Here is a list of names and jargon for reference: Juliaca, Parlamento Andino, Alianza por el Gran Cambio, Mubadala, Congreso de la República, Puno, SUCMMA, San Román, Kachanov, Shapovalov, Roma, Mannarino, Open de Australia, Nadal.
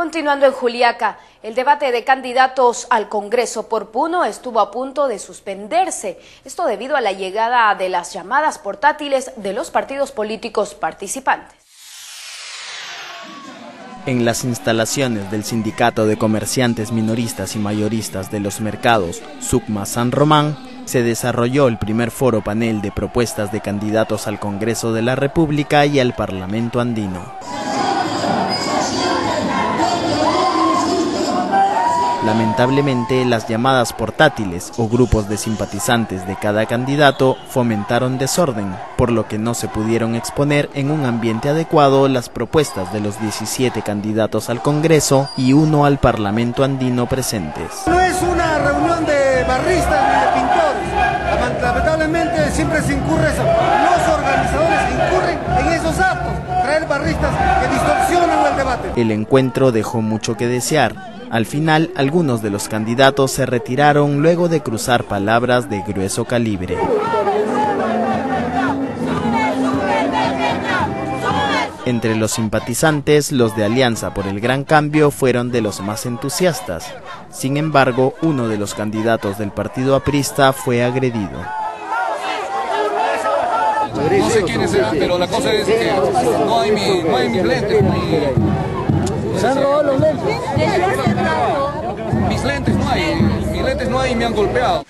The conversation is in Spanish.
Continuando en Juliaca, el debate de candidatos al Congreso por Puno estuvo a punto de suspenderse. Esto debido a la llegada de las llamadas portátiles de los partidos políticos participantes. En las instalaciones del Sindicato de Comerciantes Minoristas y Mayoristas de los Mercados SUCMMA San Román, se desarrolló el primer foro panel de propuestas de candidatos al Congreso de la República y al Parlamento Andino. Lamentablemente, las llamadas portátiles o grupos de simpatizantes de cada candidato fomentaron desorden, por lo que no se pudieron exponer en un ambiente adecuado las propuestas de los 17 candidatos al Congreso y uno al Parlamento Andino presentes. No es una reunión de barristas ni de pintores. Lamentablemente siempre se incurre eso. Los organizadores incurren en esos actos, traer barristas que distorsionan el debate. El encuentro dejó mucho que desear. Al final, algunos de los candidatos se retiraron luego de cruzar palabras de grueso calibre. Entre los simpatizantes, los de Alianza por el Gran Cambio fueron de los más entusiastas. Sin embargo, uno de los candidatos del partido aprista fue agredido. No sé quiénes serán, pero la cosa es que no hay mis lentes. Se han robado los lentes. Mis lentes no hay, me han golpeado.